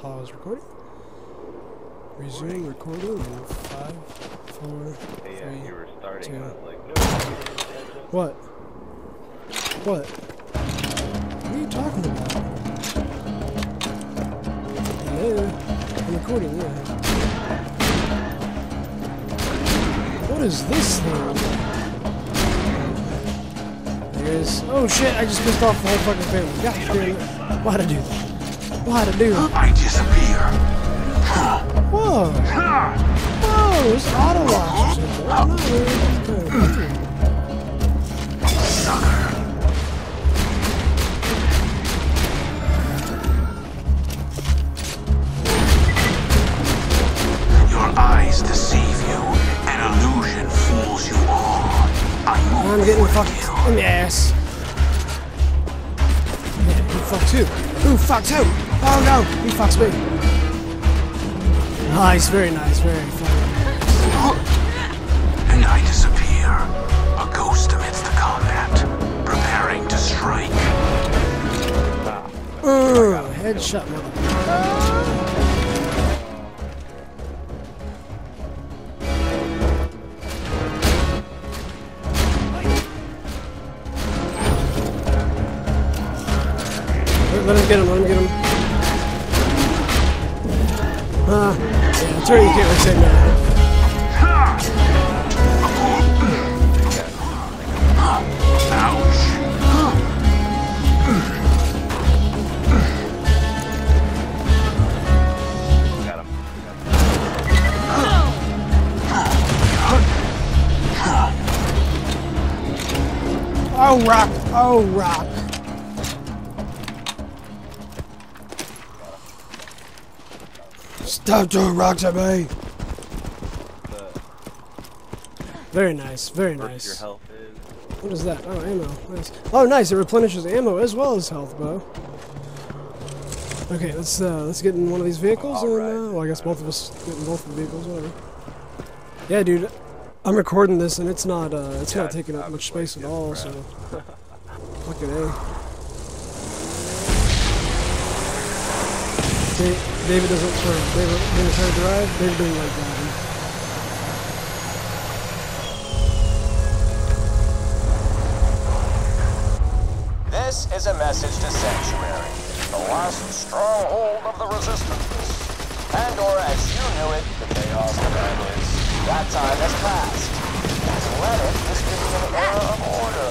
pause recording. Resuming recording in 5, 4, 3, you were starting, 2. I was like, no. What? What? What are you talking about? Hello? I'm recording, yeah. What is this thing? There's... Oh shit, I just pissed off the whole fucking family. God damn it. Why'd I do that? Why'd I do that? I disappear. Whoa! Whoa! It's auto watch. Your eyes deceive you, an illusion fools you all. I'm getting fucked in the ass. Yeah, you fucked too. Who fucked who? Oh no! He fucks me. Nice, very nice, very funny. And I disappear, a ghost amidst the combat, preparing to strike. Oh, headshot, motherfucker. Let him get him, let him get him. Sure, you can't really say no. Ouch. Got him. Oh, rock. Oh, rock. Stop throwing rocks at me! Very nice, very nice. Your health is. What is that? Oh, ammo. Nice. Oh, nice! It replenishes ammo as well as health, bro. Okay, let's get in one of these vehicles, and well, I guess both of us get in both of the vehicles, whatever. Yeah, dude, I'm recording this, and it's not taking up much space at all. So, fucking A. David doesn't turn. David trying to drive. David doesn't like driving. This is a message to Sanctuary, the last stronghold of the resistance. Pandora, as you knew it, the chaos that is. That time has passed. This letter is giving an era of order.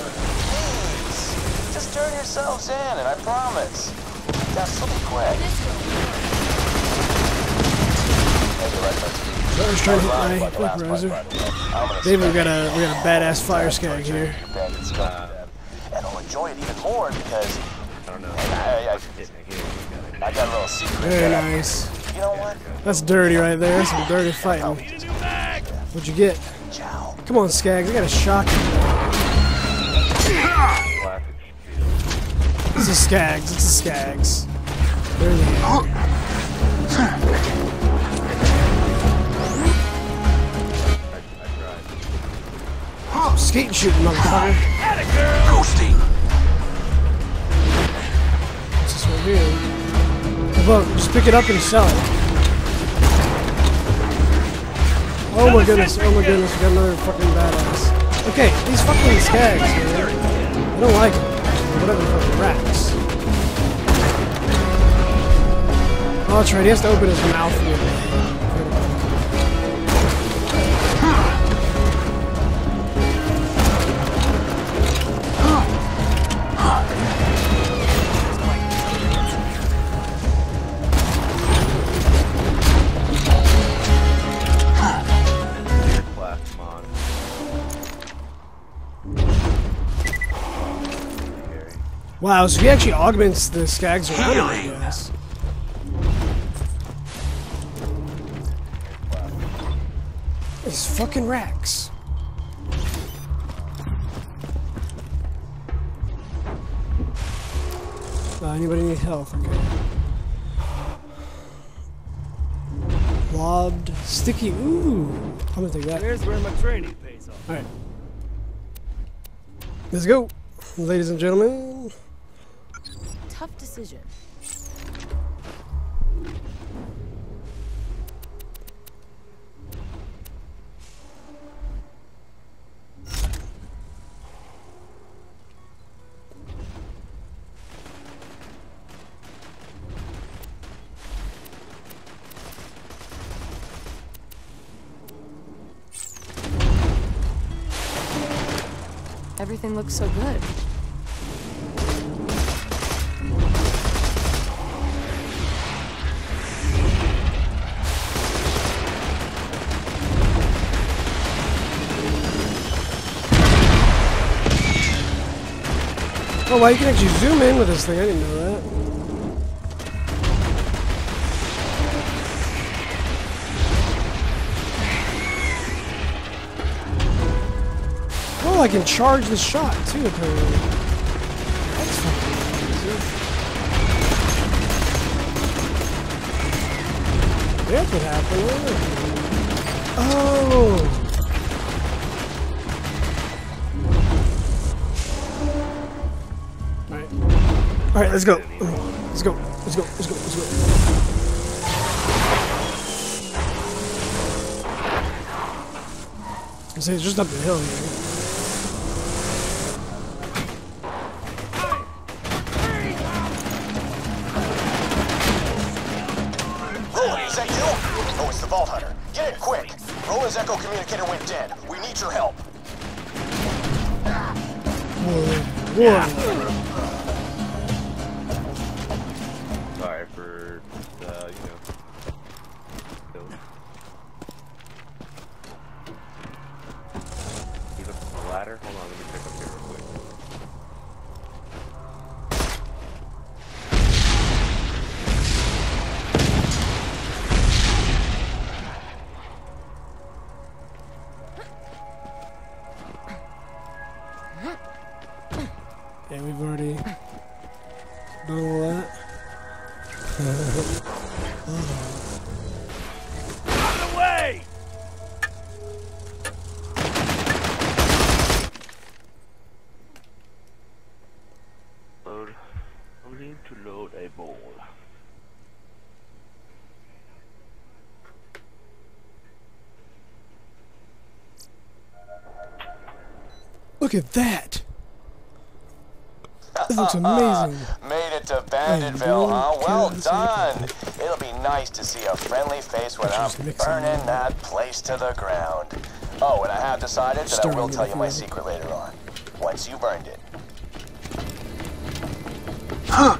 Please, just turn yourselves in, and I promise. That's really quick. So I was trying to hit my riser. David, we got a badass fire skag here. And I'll enjoy it even more because I don't know. I got a little secret. Very nice. You know what? That's dirty right there. That's some dirty fighting. What'd you get? Come on, skag. We got a shock. It's a skags, it's a skags. There we go. Oh, skate and shoot, motherfucker. Ghosting. What's this one here? The boat, just pick it up and sell it. Oh my goodness, oh my goodness, we got another fucking badass. Okay, these fucking skags, man. I don't like them. Whatever the fuck, rats. Oh, that's right, he has to open his mouth here. Wow, so he actually augments the skags around him, I guess. These fucking racks. Anybody need health? Okay. Lobbed, sticky. Ooh, I'm gonna take that. Here's where my training pays off. All right, let's go, ladies and gentlemen. Tough decision. everything looks so good. Oh, wow, you can actually zoom in with this thing. I didn't know that. Oh, I can charge the shot, too, apparently. That's fucking crazy. That's what happened. Oh! All right, let's go. Let's go. Let's go. Let's go. Let's go. I say it's just up the hill here. Roland, is that you? Oh, it's the Vault Hunter. Get in quick. Roland's echo communicator went dead. We need your help. Whoa. Yeah. Look at that! This looks amazing. Made it to Banditville, huh? Well done! It'll be nice to see a friendly face without burning that place to the ground. Oh, and I have decided that I will tell you my secret later on. Once you burned it. Huh!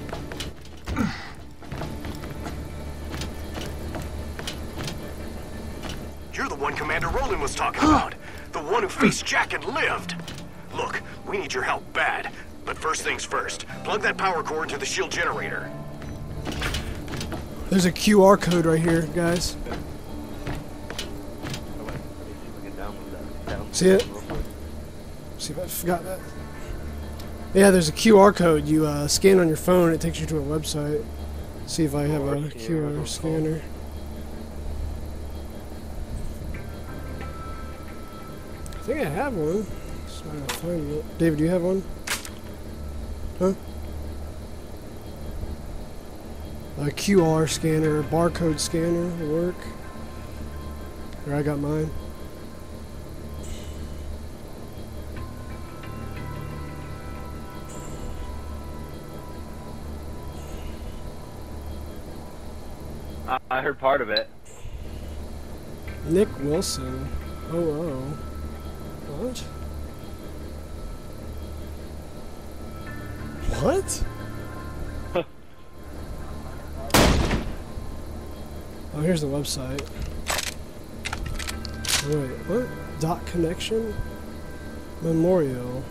You're the one Commander Roland was talking about. The one who faced Jack and lived. Look, we need your help bad. But first things first, plug that power core into the shield generator. There's a QR code right here, guys. See it? See if I forgot that. Yeah, there's a QR code. You scan on your phone, it takes you to a website. See if I have a QR scanner. I think I have one. Find it. David, do you have one? Huh? A QR scanner, barcode scanner will work. Here, I got mine. I heard part of it. Nick Wilson. Oh, oh. What? What? Oh, here's the website. Wait, what? Dot connection? Memorial.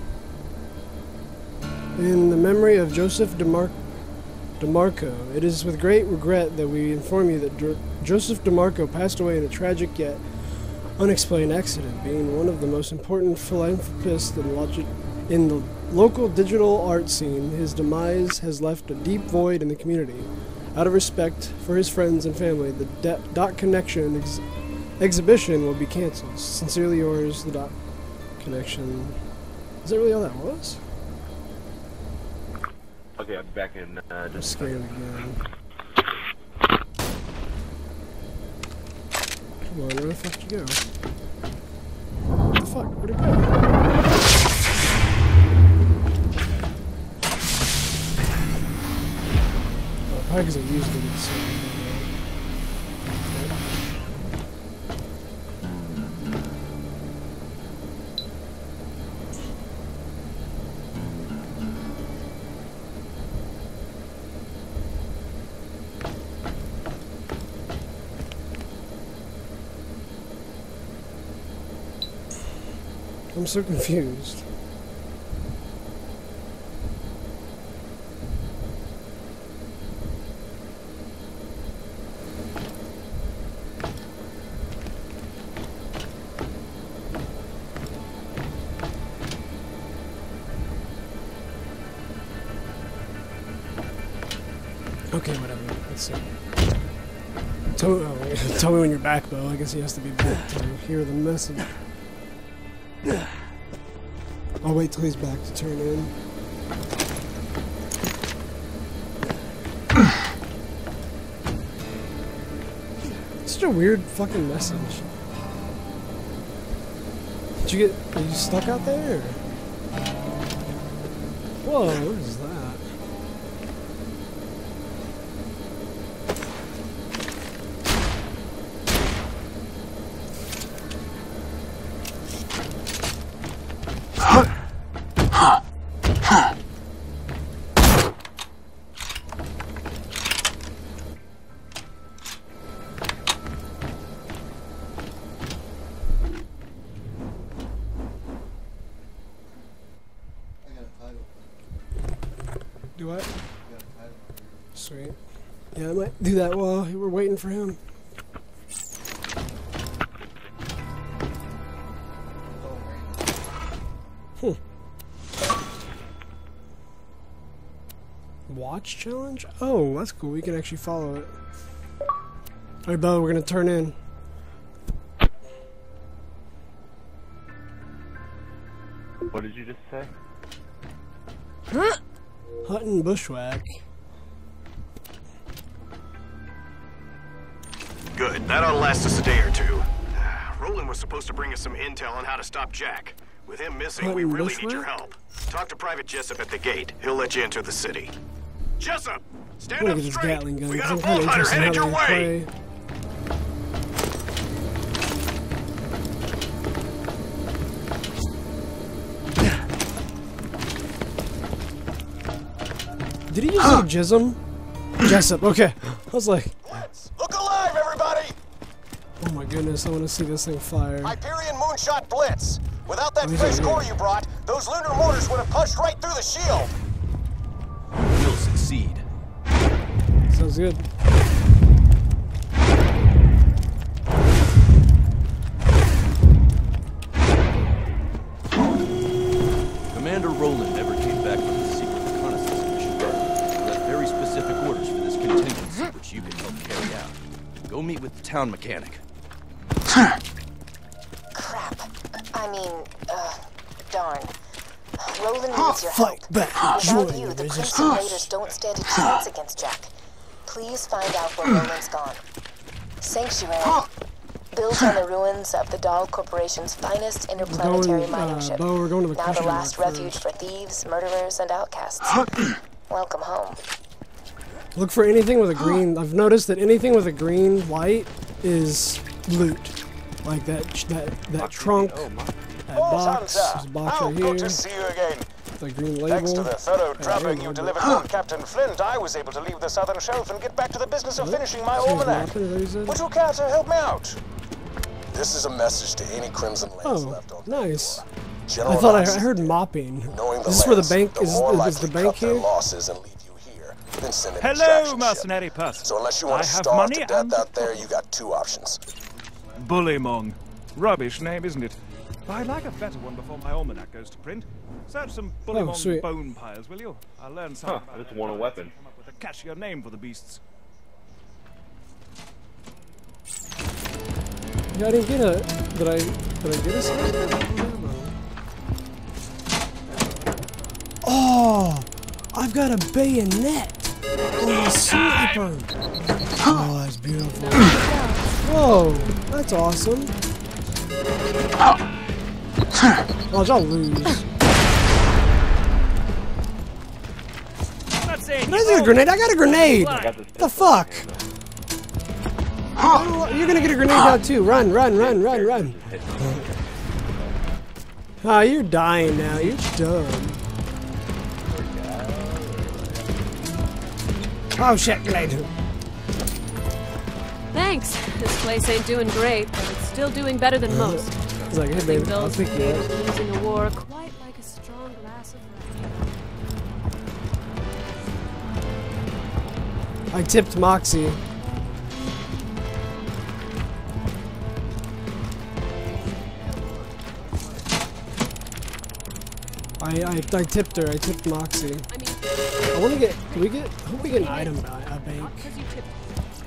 In the memory of Joseph DeMarco, it is with great regret that we inform you that Joseph DeMarco passed away in a tragic yet unexplained accident, being one of the most important philanthropists in the local digital art scene. His demise has left a deep void in the community. Out of respect for his friends and family, the Dot Connection exhibition will be canceled. Sincerely yours, the Dot Connection. Is that really all that was? Okay, I'll be back in just a second. Come on, where the fuck did you go? What the fuck? Where'd it go? Because I used it. So. I'm so confused. Okay, whatever. Let's see. Tell me when you're back, though. I guess he has to be back to hear the message. I'll wait till he's back to turn in. It's such a weird fucking message. Did you get... Are you stuck out there? Whoa, what is that? Do that while we're waiting for him. Watch challenge? Oh, that's cool. We can actually follow it. Alright, Bella, we're gonna turn in. What did you just say? Huh? Hunt and bushwhack. Good. That ought to last us a day or two. Roland was supposed to bring us some intel on how to stop Jack. With him missing, we really need your help. Talk to Private Jessup at the gate. He'll let you enter the city. Jessup! Stand up straight! We got a Vault Hunter headed your way! Did he just say Jism? Jessup, okay. I was like... Oh my goodness, I want to see this thing fire. Hyperion Moonshot Blitz! Without that fresh core you brought, those lunar mortars would have punched right through the shield! You'll succeed. Sounds good. Commander Roland never came back from the secret reconnaissance mission. He left very specific orders for this contingency, which you can help carry out. Go meet with the town mechanic. Crap. I mean, darn. Roland needs your help. Without you, the Crimson Raiders don't stand a chance against Jack. Please find out where Roland's gone. Sanctuary, built on the ruins of the Dahl Corporation's finest interplanetary mining ship. Now the last refuge for thieves, murderers, and outcasts. Welcome home. Look for anything with a green. I've noticed that anything with a green light is loot. Like that trunk, that box. There's a box right here. Good to see you again. The green label. Thanks to the thorough drubbing you delivered on Captain Flint, I was able to leave the Southern Shelf and get back to the business of finishing my almanac. Would you care to help me out? This is a message to any Crimson Lance left on the floor. Nice. I thought I heard mopping. Is this where the bank is? Is the bank here? Hello, mercenary person. So unless you want to starve to death out there, you got two options. Bullymong. Rubbish name, isn't it? I'd like a better one before my almanac goes to print. Search some Bullymong bone piles, will you? I'll learn something. I just want a weapon. Come up with a catchier name for the beasts. Yeah, I didn't get a... Did I get a sword? Oh! I've got a bayonet! Oh, a sniper! Oh, that's beautiful. Whoa, that's awesome. Oh, I'll lose. That's a grenade. I got a grenade! What the fuck? You're gonna get a grenade out too. Run. Ah, you're dying now. You're dumb. Oh shit, grenade. Thanks. This place ain't doing great, but it's still doing better than most. He's like, hey, baby, I'll pick you up. Losing a war quite like a strong glass of I tipped Moxie. I tipped her. I tipped Moxie. I want to get. Can we get? I hope we get an item by a bank.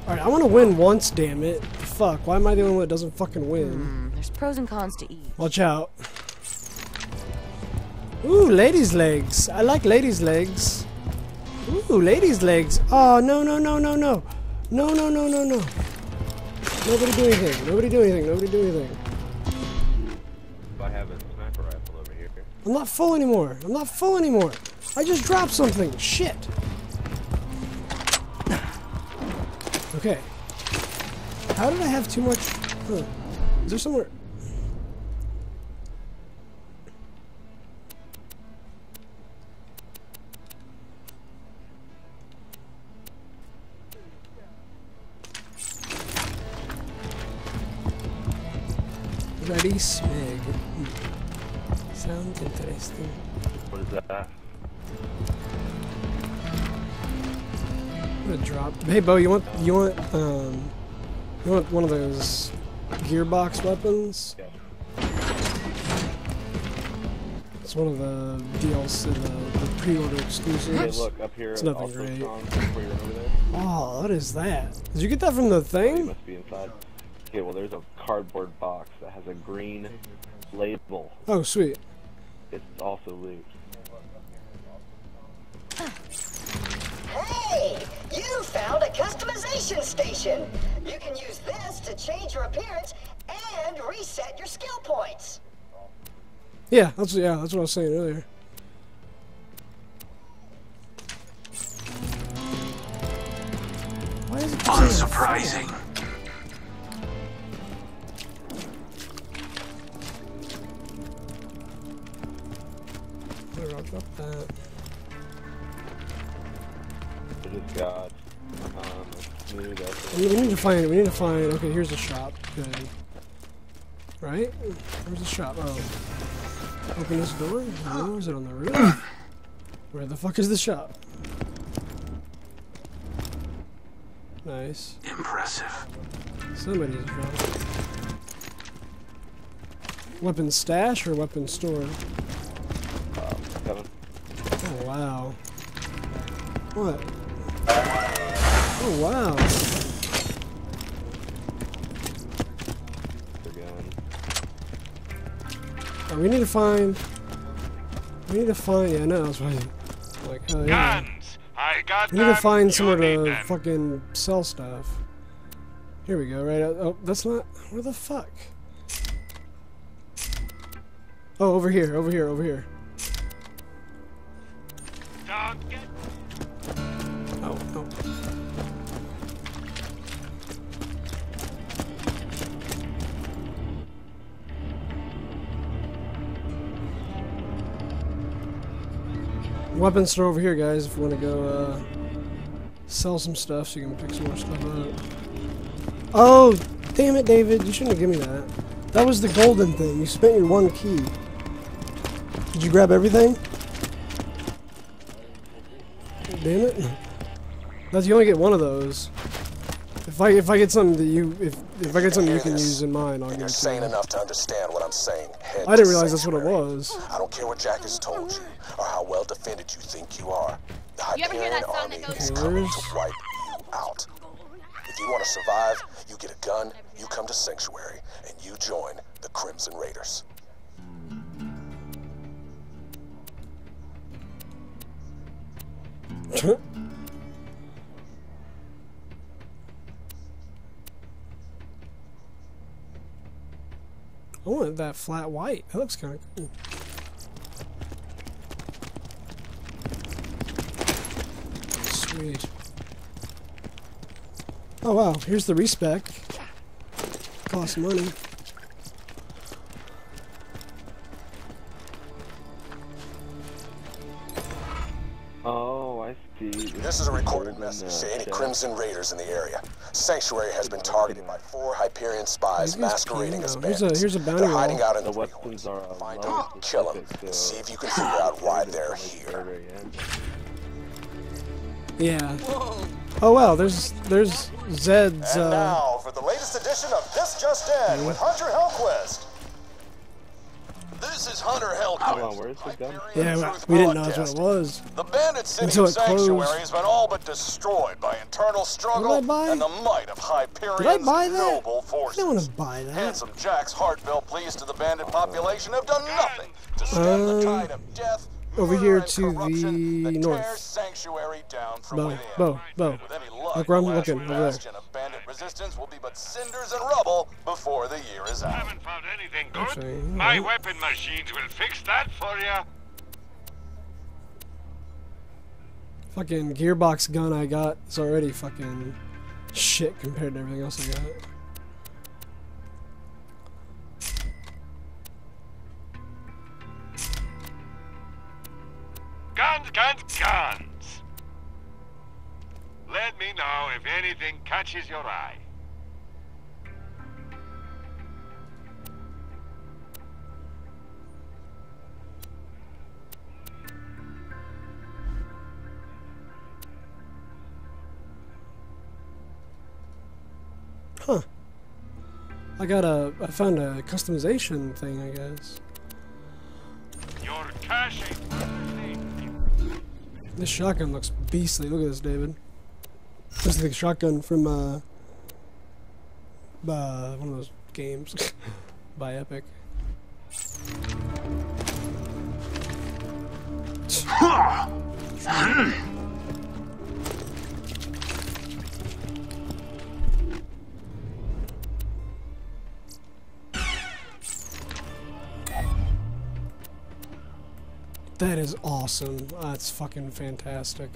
All right, I want to win once. Damn it! Fuck! Why am I the only one that doesn't fucking win? There's pros and cons to each. Watch out! Ooh, ladies' legs. I like ladies' legs. Ooh, ladies' legs. Oh no no no no no no no no no no! Nobody do anything. Nobody do anything. Nobody do anything. I'm not full anymore. I'm not full anymore. I just dropped something. Shit. Okay. How did I have too much? Huh. Is there somewhere? Ready, smeg. Sounds interesting. What is that? What a drop. Hey, Bo, you want one of those Gearbox weapons? Yeah. It's one of the DLC, the pre-order exclusives. Hey, look up here. It's nothing great. Oh, what is that? Did you get that from the thing? It must be inside. Okay, well, there's a cardboard box that has a green label. Oh, sweet. It's also loot. Hey! You found a customization station! You can use this to change your appearance and reset your skill points! Yeah, that's what I was saying earlier. Why is it unsurprising? I'll drop that. It is God. We need to find it. We need to find it. Okay, here's the shop. Good. Right? Where's the shop? Oh. Open this door? No, is it on the roof? Where the fuck is the shop? Nice. Impressive. Somebody's drunk. Weapon stash or weapon store? Oh wow. What? Oh wow. Oh, we need to find yeah, no, that's right. Like hell yeah. Guns! I got we need to find somewhere to fucking sell stuff. Here we go, right? Oh, that's not where the fuck? Oh, over here, over here, over here. Oh. Weapon store over here, guys, if you want to go sell some stuff so you can pick some more stuff up. Oh, damn it, David. You shouldn't have given me that. That was the golden thing. You spent your one key. Did you grab everything? Damn it. That's you only get one of those. If I get something that you if I get something you can use in mine, I'll get it. You're sane enough to understand what I'm saying. I didn't realize that's what it was. I don't care what Jack has told you or how well defended you think you are. The Hyperion army is coming to wipe you out. If you want to survive, you get a gun, you come to Sanctuary, and you join the Crimson Raiders. I want that flat white. That looks kind of cool. Sweet. Oh wow, here's the respec. Costs money. This is a recorded message to any Crimson Raiders in the area. Sanctuary has been targeted by 4 Hyperion spies masquerading as bandits. Here's a bounty. They're hiding out in the weapons are find them, kill them, and see if you can figure out why they're here. Yeah. Oh wow, there's Zed's. And now for the latest edition of This Just In with Hunter Hellquest. This is Hunter Hellquest. Yeah, we didn't know what it was. The bandit city of Sanctuary has been all but destroyed by internal struggle and the might of Hyperion's noble forces. I don't want to buy that. Handsome Jack's heartfelt pleas to the bandit population have done nothing to stem the tide of death. Over here to the north. Bo. Look where I'm looking, over there. Bandit resistance will be but cinders and rubble before the year is out. Haven't found anything good. Actually, yeah. My weapon machines will fix that for you. Fucking Gearbox gun I got is already fucking shit compared to everything else I got. Guns! Let me know if anything catches your eye. Huh. I found a customization thing, I guess. Your caching. This shotgun looks beastly. Look at this, David. This is the shotgun from one of those games by Epic. That is awesome. That's fucking fantastic.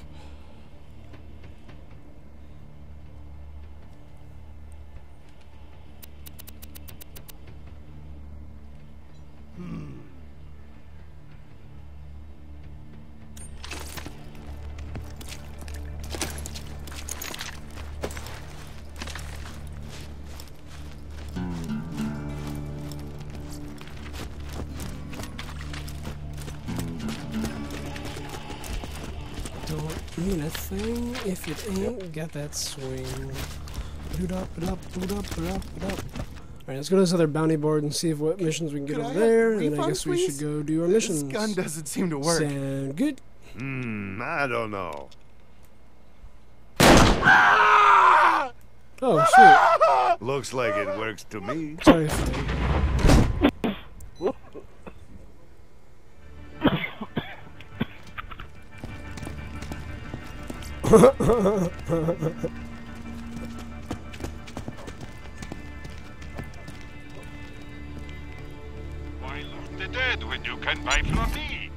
If it ain't got that swing. Alright, let's go to this other bounty board and see if what missions we can get over there. And I guess we should go do our missions. This gun doesn't seem to work. Sound good? I don't know. Oh, shoot. Looks like it works to me. Sorry. Why loot the dead when you can buy flotty?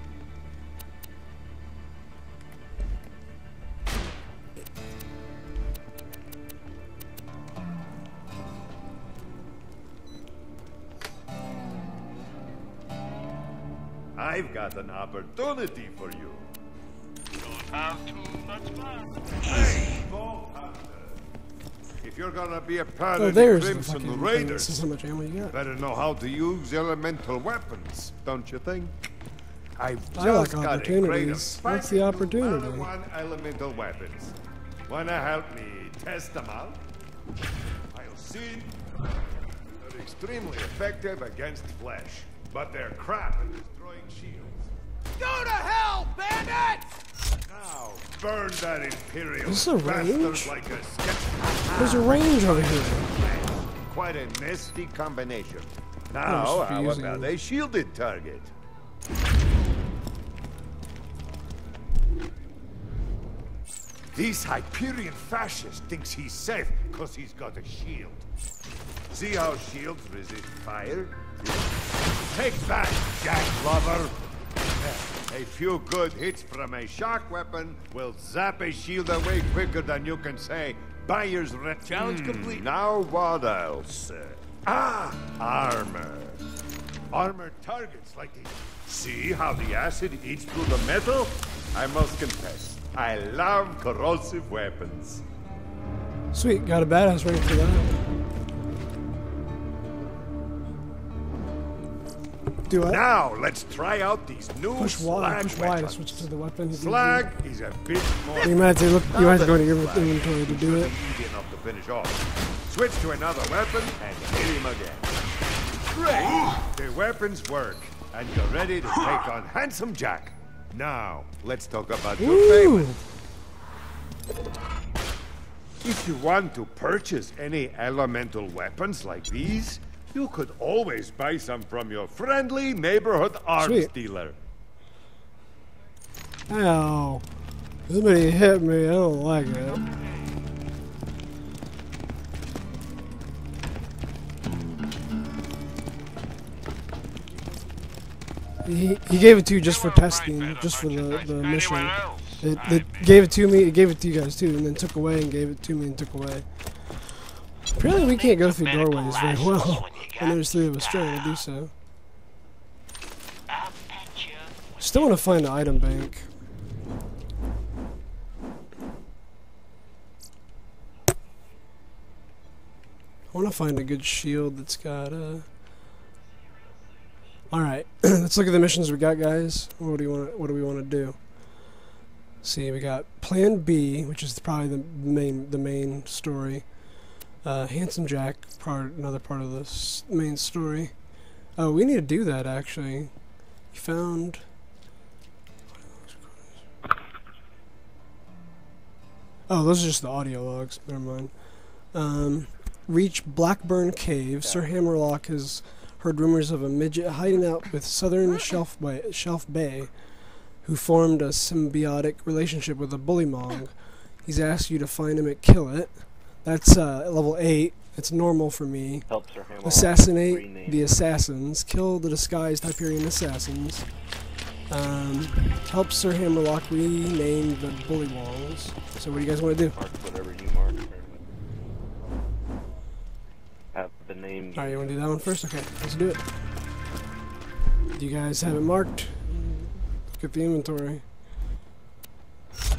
I've got an opportunity for you. If you're gonna be a part of the Crimson Raiders, you better know how to use elemental weapons, don't you think? I just like opportunities. That's the opportunity. One elemental weapons. Wanna help me test them out? I'll see. They're extremely effective against flesh, but they're crap at destroying shields. Go to hell, bandits! Now, burn that Imperial. Is this a range? Like a there's a range over here. Quite a nasty combination. Now, how about a shielded target? This Hyperion fascist thinks he's safe because he's got a shield. See how shields resist fire? Take that, Jack Lover! A few good hits from a shock weapon will zap a shield away quicker than you can say, buyer's rep. Challenge complete. Now what else? Armor. Armor targets like these. See how the acid eats through the metal? I must confess, I love corrosive weapons. Sweet, got a badass ready for that. Do it. Now let's try out these new push Y to switch to the weapon. Slag is a bit more. You might have to look. You might have to go to your inventory to do it. Easy enough to finish off. Switch to another weapon and hit him again. Great. The weapons work, and you're ready to take on Handsome Jack. Now, let's talk about your favorite. If you want to purchase any elemental weapons like these, you could always buy some from your friendly neighborhood arms dealer. Ow. Somebody hit me. I don't like it. He gave it to you just for testing, just for the mission. It gave it to me, it gave it to you guys too, and then took away and gave it to me and took away. Apparently we can't go through doorways very well, and there's three of us trying to do so. Still want to find an item bank. I want to find a good shield that's got a... Alright, let's look at the missions we got, guys. What do we want to do? See, we got Plan B, which is probably the main story. Handsome Jack, another part of the main story. Oh, we need to do that actually. We found. Oh, those are just the audio logs. Never mind. Reach Blackburn Cave. Sir Hammerlock has heard rumors of a midget hiding out with Southern Shelf Bay, who formed a symbiotic relationship with a Bullymong. He's asked you to find him and kill it. That's level 8. It's normal for me. Assassinate the assassins. Kill the disguised Hyperion assassins. Help Sir Hammerlock rename the Bullymongs. So what do you guys want to do? Mark whatever you mark. Have the name. Alright, you want to do that one first? Okay, let's do it. Do you guys have it marked? Look at the inventory.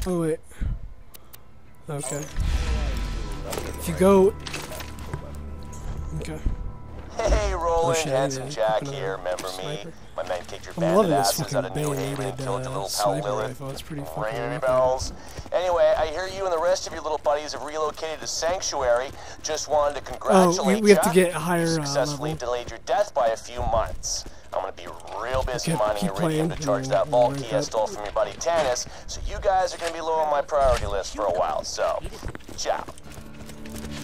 Oh, wait. Okay. If you go. Okay. Hey, Roland, Handsome Jack here, remember me? My man kicked your bandit asses out of New Haven and killed your little pal Willard. It's pretty fucking ringing bells. Anyway, I hear you and the rest of your little buddies have relocated to Sanctuary. Just wanted to congratulate you. Oh, we have to get higher level. You successfully delayed your death by a few months. I'm going to be real busy mining iridium to charge that vault key I stole from your buddy Tannis, so you guys are going to be low on my priority list for a while, so, ciao.